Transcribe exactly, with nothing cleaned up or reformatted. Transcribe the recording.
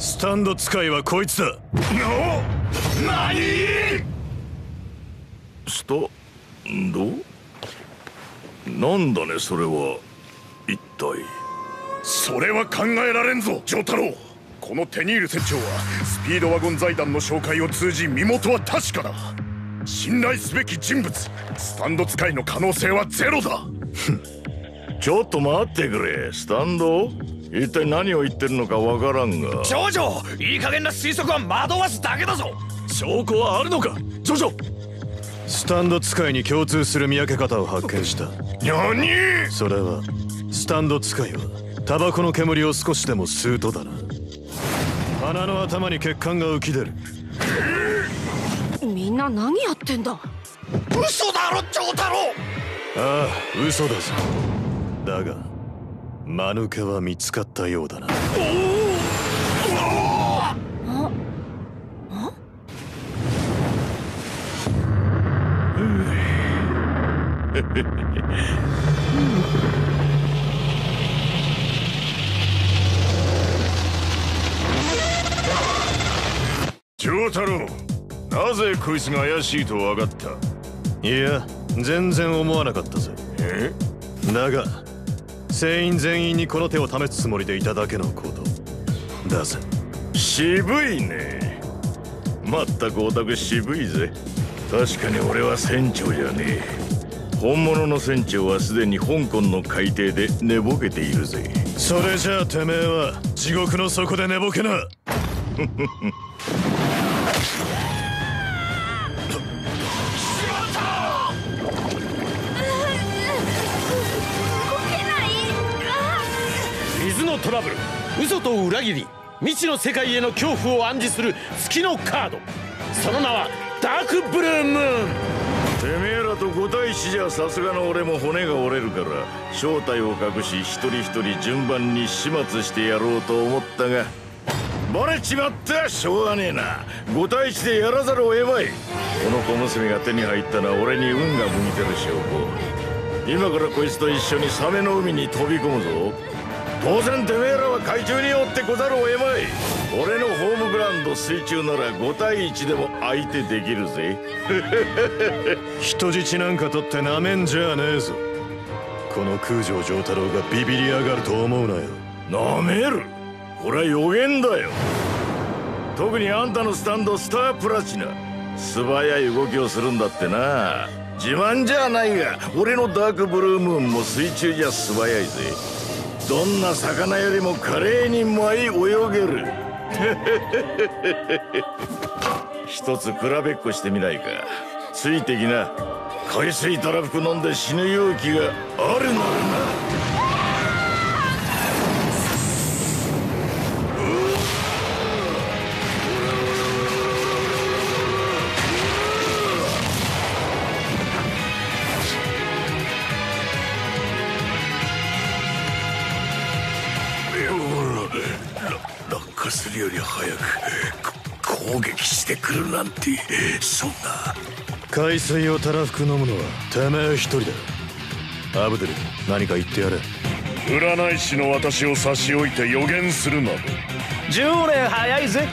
スタンド使いはこいつだ。なにスタンドなんだねそれは。一体それは考えられんぞ、ジョタロウ。このテニール船長はスピードワゴン財団の紹介を通じ身元は確かだ。信頼すべき人物、スタンド使いの可能性はゼロだ。ちょっと待ってくれ、スタンド一体何を言ってるのかわからんが。ジョジョ、いい加減な推測は惑わすだけだぞ。証拠はあるのか、ジョジョ。スタンド使いに共通する見分け方を発見した。何？それはスタンド使いはタバコの煙を少しでも吸うとだな。鼻の頭に血管が浮き出る。みんな何やってんだ。嘘だろ、ジョータロウ。ああ、嘘だぞ。だが間抜けは見つかったようだな。丈太郎、なぜこいつが怪しいと分かった？いや、全然思わなかったぜ。え？だが船員全員にこの手を試すつもりでいただけの行動だぜ。渋いね。まったくオタク渋いぜ。確かに俺は船長じゃねえ。本物の船長はすでに香港の海底で寝ぼけているぜ。それじゃあてめえは地獄の底で寝ぼけな。フフフ。水のトラブル、嘘と裏切り、未知の世界への恐怖を暗示する月のカード、その名はダークブルームーン。てめえらと五対一じゃさすがの俺も骨が折れるから、正体を隠し一人一人順番に始末してやろうと思ったがバレちまったしょうがねえな。五対一でやらざるを得まい。この小娘が手に入ったのは俺に運が向いてる証拠。今からこいつと一緒にサメの海に飛び込むぞ。当然てめえらは海中に追ってこざるを得まい。俺のホームグラウンド水中ならご対いちでも相手できるぜ。人質なんか取ってなめんじゃねえぞ。この空城城太郎がビビり上がると思うなよ。なめる？これは予言だよ。特にあんたのスタンドスタープラチナ、素早い動きをするんだってな。自慢じゃないが俺のダークブルームーンも水中じゃ素早いぜ。どんな魚よりも華麗に舞い泳げる。一つ比べっこしてみないか。ついてきな。海水たらふく飲んで死ぬ勇気があるならな。するより早く攻撃してくるなんて、そんな。海水をたらふく飲むのはてめえ一人だ。アブデル、何か言ってやれ。占い師の私を差し置いて予言するなど。じゅうねん早いぜ。